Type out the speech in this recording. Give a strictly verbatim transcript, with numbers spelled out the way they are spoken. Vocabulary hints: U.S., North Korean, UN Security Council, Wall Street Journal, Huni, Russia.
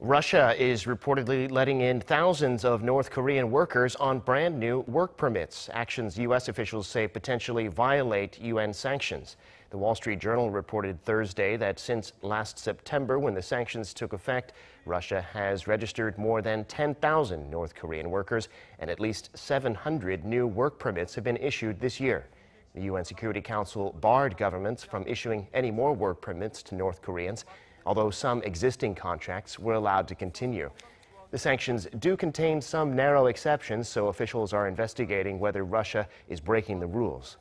Russia is reportedly letting in thousands of North Korean workers on brand new work permits, actions U S officials say potentially violate U N sanctions. The Wall Street Journal reported Thursday that since last September, when the sanctions took effect, Russia has registered more than ten thousand North Korean workers, and at least seven hundred new work permits have been issued this year. The U N Security Council barred governments from issuing any more work permits to North Koreans, although some existing contracts were allowed to continue. The sanctions do contain some narrow exceptions, so officials are investigating whether Russia is breaking the rules.